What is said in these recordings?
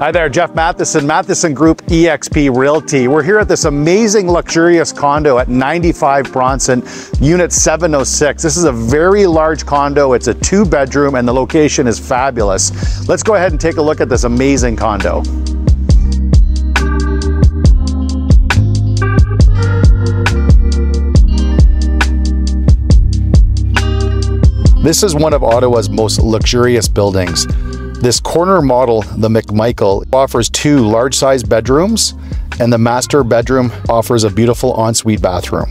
Hi there, Jeff Matheson, Matheson Group, EXP Realty. We're here at this amazing, luxurious condo at 95 Bronson, unit 706. This is a very large condo. It's a 2-bedroom and the location is fabulous. Let's go ahead and take a look at this amazing condo. This is one of Ottawa's most luxurious buildings. This corner model, the McMichael, offers 2 large-size bedrooms, and the master bedroom offers a beautiful ensuite bathroom.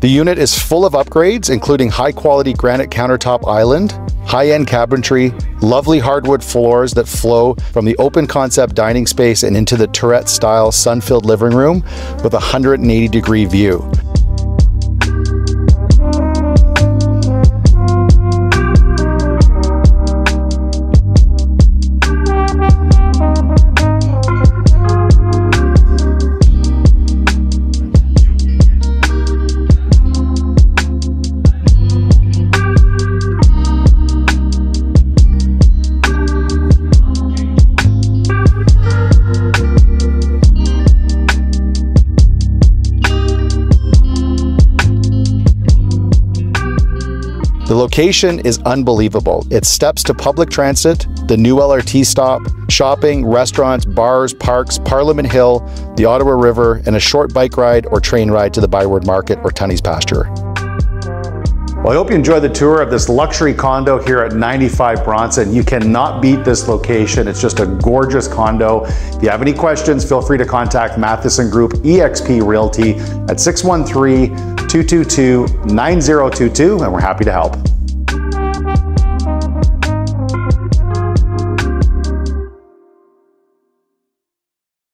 The unit is full of upgrades, including high-quality granite countertop island, high-end cabinetry, lovely hardwood floors that flow from the open-concept dining space and into the Tourette-style sun-filled living room with a 180-degree view. The location is unbelievable. It's steps to public transit, the new LRT stop, shopping, restaurants, bars, parks, Parliament Hill, the Ottawa River, and a short bike ride or train ride to the Byward Market or Tunney's Pasture. Well, I hope you enjoyed the tour of this luxury condo here at 95 Bronson. You cannot beat this location. It's just a gorgeous condo. If you have any questions, feel free to contact Matheson Group, EXP Realty at 613-222-9022, and we're happy to help.